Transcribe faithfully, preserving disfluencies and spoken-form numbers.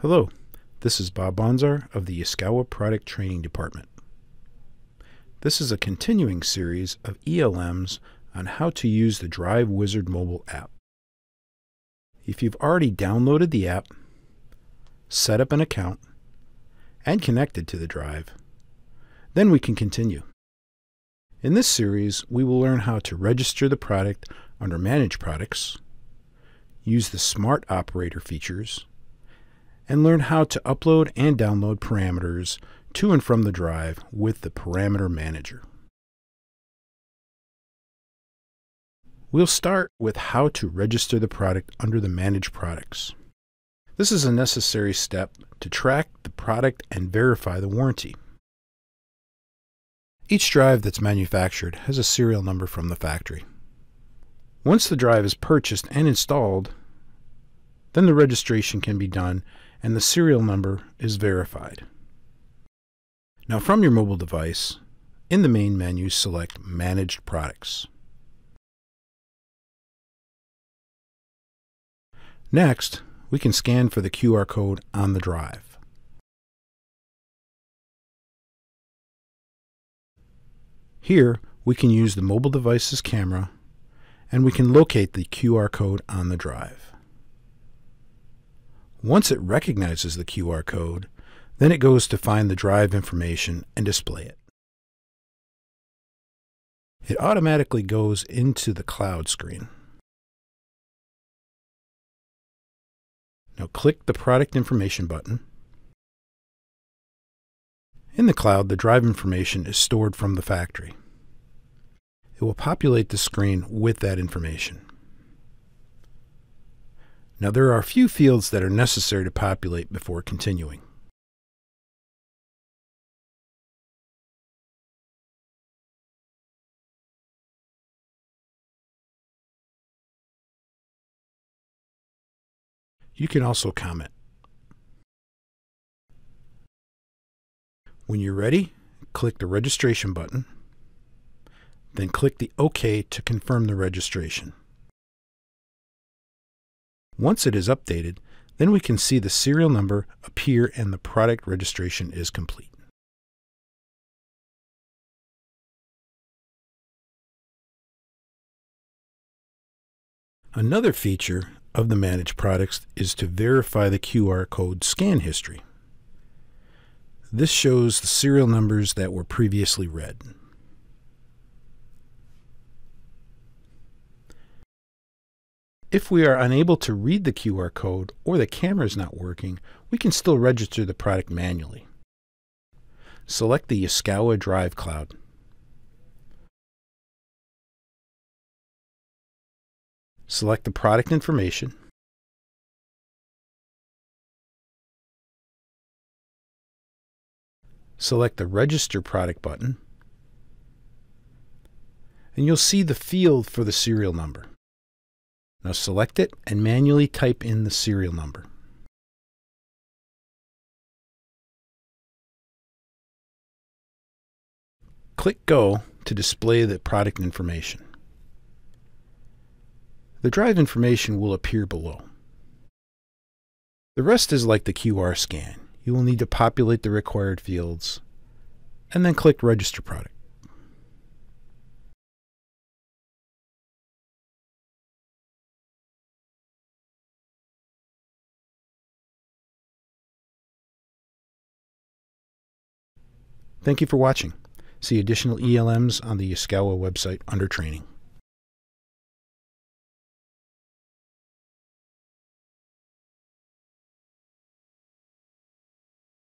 Hello, this is Bob Bonzar of the Yaskawa Product Training Department. This is a continuing series of E L Ms on how to use the Drive Wizard mobile app. If you've already downloaded the app, set up an account, and connected to the Drive, then we can continue. In this series, we will learn how to register the product under Manage Products, use the Smart Operator features, and learn how to upload and download parameters to and from the Drive with the Parameter Manager. We'll start with how to register the product under the Manage Products. This is a necessary step to track the product and verify the warranty. Each Drive that's manufactured has a serial number from the factory. Once the Drive is purchased and installed, then the registration can be done and the serial number is verified. Now from your mobile device, in the main menu, select Managed Products. Next, we can scan for the Q R code on the Drive. Here, we can use the mobile device's camera and we can locate the Q R code on the Drive. Once it recognizes the Q R code, then it goes to find the Drive information and display it. It automatically goes into the cloud screen. Now click the Product Information button. In the cloud, the Drive information is stored from the factory. It will populate the screen with that information. Now there are a few fields that are necessary to populate before continuing. You can also comment. When you're ready, click the registration button, then click the OK to confirm the registration. Once it is updated, then we can see the serial number appear and the product registration is complete. Another feature of the Managed Products is to verify the Q R code scan history. This shows the serial numbers that were previously read. If we are unable to read the Q R code or the camera is not working, we can still register the product manually. Select the Yaskawa Drive Cloud. Select the product information. Select the Register Product button. And you'll see the field for the serial number. Now select it and manually type in the serial number. Click Go to display the product information. The Drive information will appear below. The rest is like the Q R scan. You will need to populate the required fields and then click Register Product. Thank you for watching. See additional E L Ms on the Yaskawa website under Training.